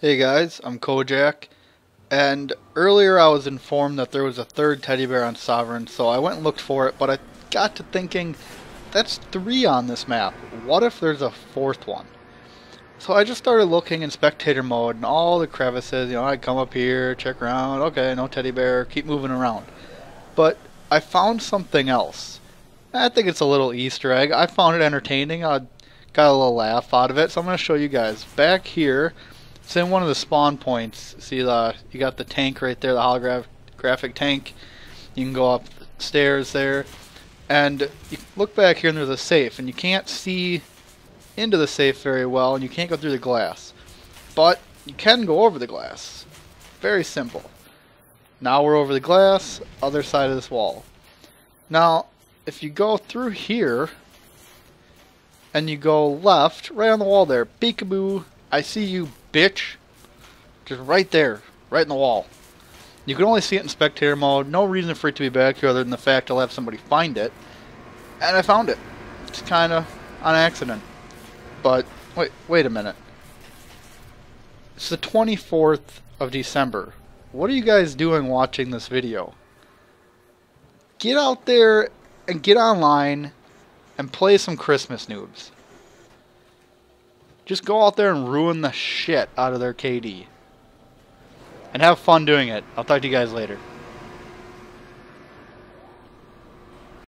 Hey guys, I'm Kojak, and earlier I was informed that there was a third teddy bear on Sovereign, so I went and looked for it, but I got to thinking, that's three on this map. What if there's a fourth one? So I just started looking in spectator mode and all the crevices, you know, I come up here, check around, okay, no teddy bear, keep moving around. But I found something else. I think it's a little Easter egg. I found it entertaining, I got a little laugh out of it, so I'm going to show you guys. Back here, it's in one of the spawn points. See, you got the tank right there, the holographic tank. You can go up the stairs there. And you look back here and there's a safe. And you can't see into the safe very well. And you can't go through the glass. But you can go over the glass. Very simple. Now we're over the glass, other side of this wall. Now, if you go through here, and you go left, right on the wall there. Peekaboo, I see you, bitch. Just right there, right in the wall. You can only see it in spectator mode. No reason for it to be back here other than the fact I'll have somebody find it. And I found it. It's kind of on accident. But wait a minute. It's the 24th of December. What are you guys doing watching this video? Get out there and get online and play some Christmas noobs. Just go out there and ruin the shit out of their KD. And have fun doing it. I'll talk to you guys later.